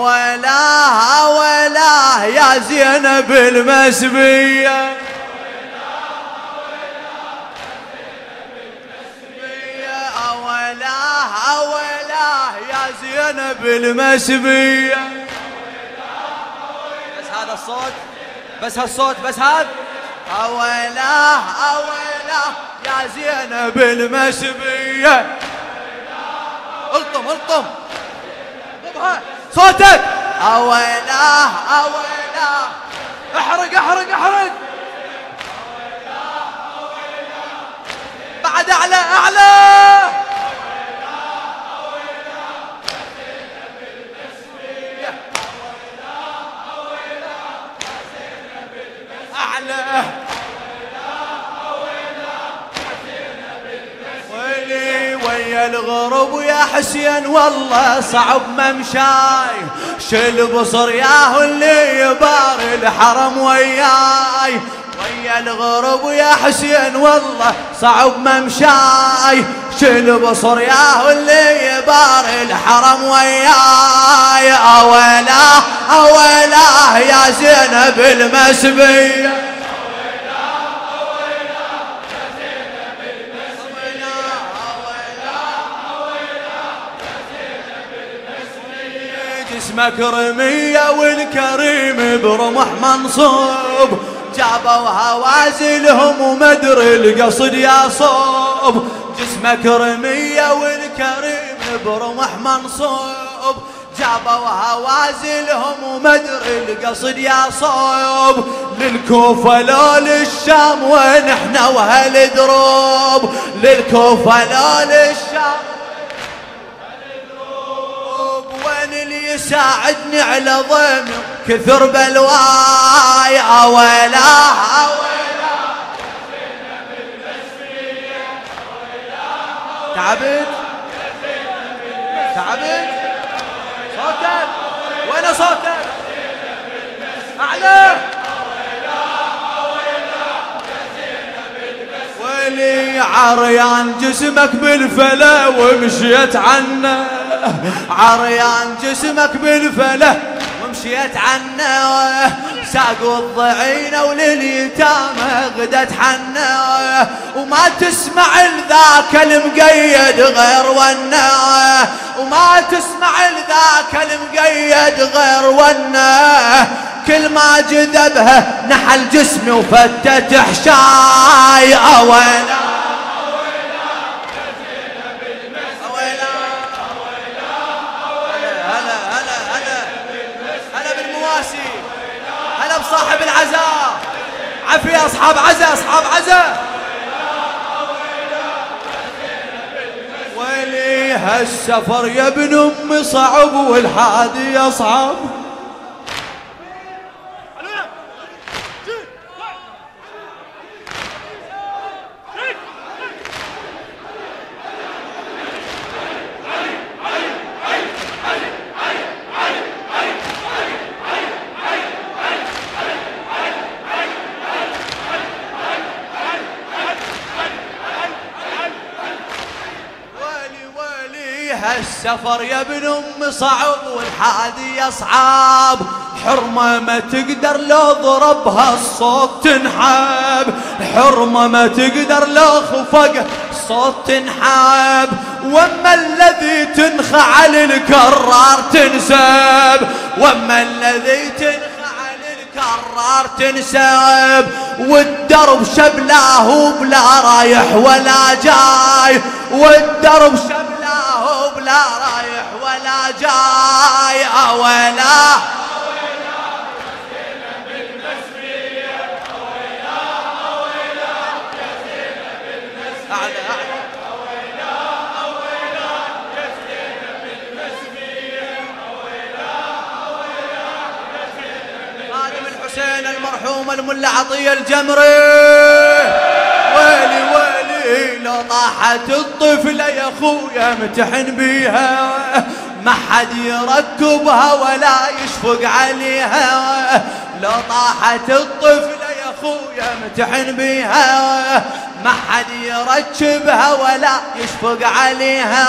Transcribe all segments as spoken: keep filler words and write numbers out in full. هولاها هولاها يا زينب المسبية، هولاها هولاها يا زينب المسبية. بس هذا الصوت، بس هالصوت، بس هذا هولاها هولاها يا زينب المسبية. الطم الطم صوتك، هولاها هولاها احرق احرق احرق، بعد اعلى اعلى، اعلى ويا الغرب ويا حسين والله صعب ممشاي، شل بصر ياهو اللي يبار الحرم وياي، ويا الغرب ويا حسين والله صعب ممشاي، شل بصر ياهو اللي يبار الحرم وياي. أولاه أولاه يا زينب المسبية، اسمك رمية والكريم برمح منصوب، جابوا هوازلهم ومدري القصد يا صوب، جسمك رمية والكريم برمح منصوب، جابوا هوازلهم ومدري القصد يا صوب، للكوفة لو للشام ونحنا وهل دروب، للكوفة لو للشام اللي يساعدني على ضيم كثر بلواي. أولاه أولاه زينب المسبية، أولاه تعبت تعبت صوتك، وين صوتك؟ أعلى، ولي عريان جسمك بالفلا ومشيت عنه، عريان جسمك بالفله ومشيت عنه، ساقوا الضعينه ولليتامى غدت حنه، وما تسمع لذاك المقيد غير ونه، وما تسمع لذاك المقيد غير ونه، كل ما جذبها نحل جسمي وفتت حشاي. اويلا صاحب العزاء، عفية أصحاب عزاء، أصحاب عزاء، ويلي هالسفر يا ابن أمي صعب والحادي أصعب، السفر يا ابن أمي صعب والحادي أصعب، حرمة ما تقدر لو ضربها الصوت تنحب، حرمة ما تقدر لو خفقها الصوت تنحب، وأما الذي تنخعل الكرار تنسب، وأما الذي تنخعل الكرار تنسب، والدرب شبلاه بلا رايح ولا جاي، والدرب شبلاه لا رايح ولا جاي. أولاه أولاه زينب المسبية، أولاه أولاه زينب المسبية، أولاه أولاه زينب المسبية، أولاه أولاه زينب. خادم الحسين المرحوم الملا عطية الجمري، ويلي ويلي لو طاحت الطفلة يا خويا امتحن بيها، ما حد يركبها ولا يشفق عليها، لو طاحت الطفلة يا خويا امتحن بيها، ما حد يركبها ولا يشفق عليها،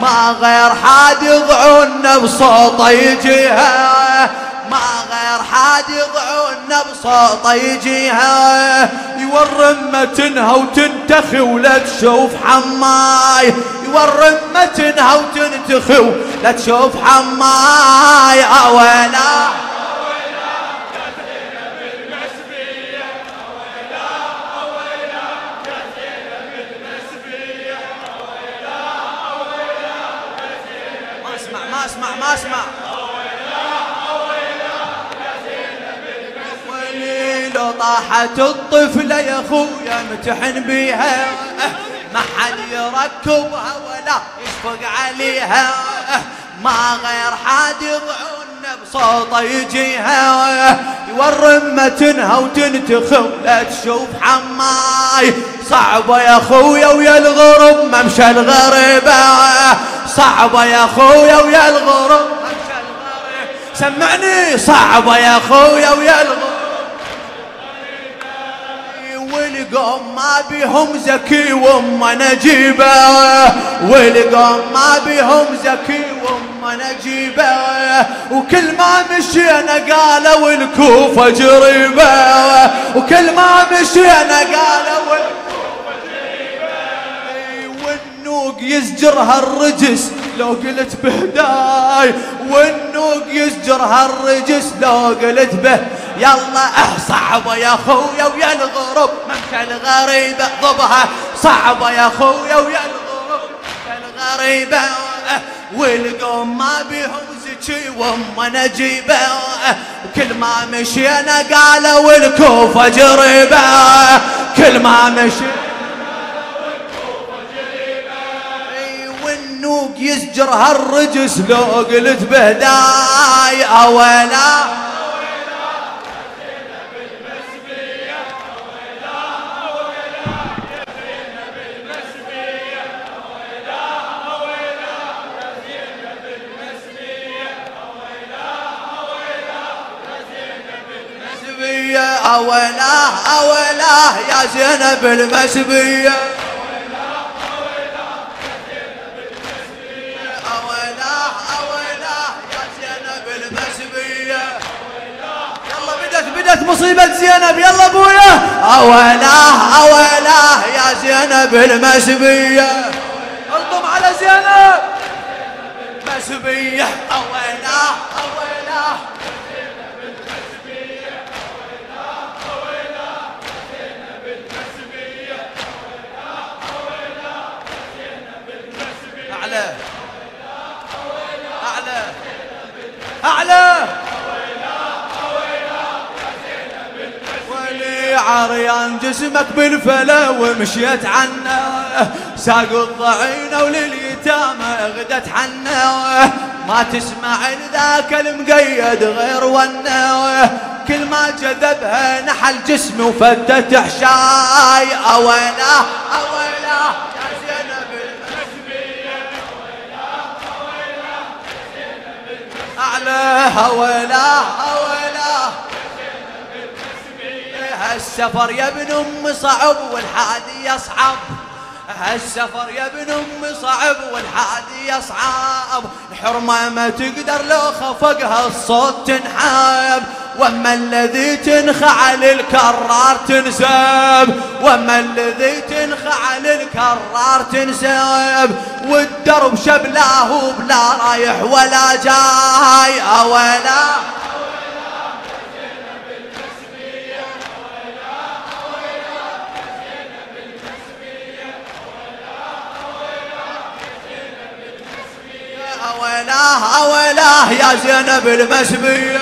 ما غير حد يضعون بصوته يجيها ما غير حد يضعونا بصوته يجيها يورم متنها وتنتخي ولا تشوف حماي يورم متنها وتنتخي ولا تشوف حماي أولا اسمع ولي لو طاحت الطفلة يا خويا امتحن بيها ما حد يركبها ولا يشفق عليها ما غير حد يضعونا بصوته يجيها يورم متنها وتنتخي ولا تشوف حماي صعبة يا خويا ويا الغرب ممشى الغريبة صعبة يا خويا ويا الغرب ممشى الغريب سمعني صعبة يا خويا ويا الغرب والقوم ما بيهم زكي وامه نجيبة والقوم ما بيهم زكي وامه نجيبة وكل ما مشينا قالوا الكوفة جريبة وكل ما مشينا قالوا يزجرها الرجس لو قلت بهداي والنوق يزجرها الرجس لو قلت به يلا اه صعبه يا خويا ويا الغرب ممشى الغريبه ضبها صعبه يا خويا ويا الغرب ممشى الغريبه والقوم ما بيهم زكي وامه نجيبه كل ما مشينا قالوا الكوفه جريبه كل ما مشينا يزجرها الرجس لو قلت بهداي اولا اولا اولا يا زينب المسبية مصيبة زينب يلا ابويا اويلاه اويلاه يا زينب المسبية انطم على زينب المسبية اويلاه اويلاه اعلى اعلى اعلى عريان جسمك بالفلا ومشيت عنا ساق الضعينة ولليتامى غدت حنا ما تسمع ذاك المقيد غير ونا كل ما جذبها نحل جسمي وفتت حشاي اويلاه اويلاه يا زينب المسبية اويلاه اويلاه يا زينب المسبية اعلاه اويلاه هالسفر يا ابن امي صعب والحادي يصعب هالسفر يا ابن امي صعب والحادي يصعب الحرمه ما تقدر لو خفقها الصوت تنحاب واما الذي تنخعل الكرار تنساب واما الذي تنخعل الكرار تنساب والدرب شبلاه بلا رايح ولا جاي اولا اويلاه اويلاه يا زينب المسبية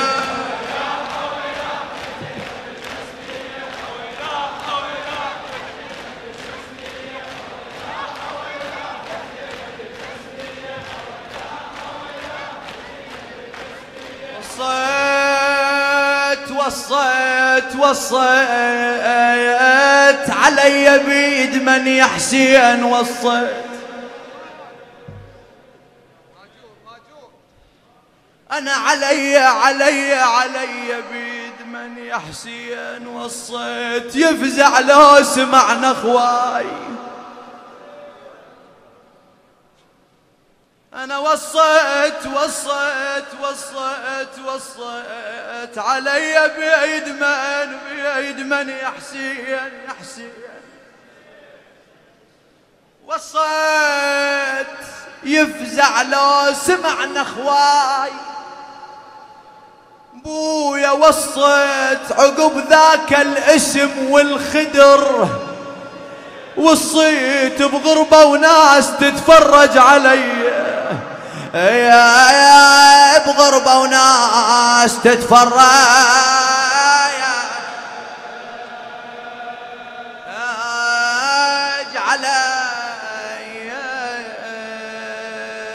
وصيت وصيت وصيت علي بيد من يا حسين وصيت أنا علي علي علي بيد من يا حسين وصيت يفزع لو سمعنا أخواي أنا وصيت وصيت وصيت وصيت علي بيد من بيد من يا حسين يا حسين. وصيت يفزع لو سمعنا أخواي بويا، وصيت عقب ذاك الاسم والخدر، وصيت بغربة وناس تتفرج علي، يا يا بغربة وناس تتفرج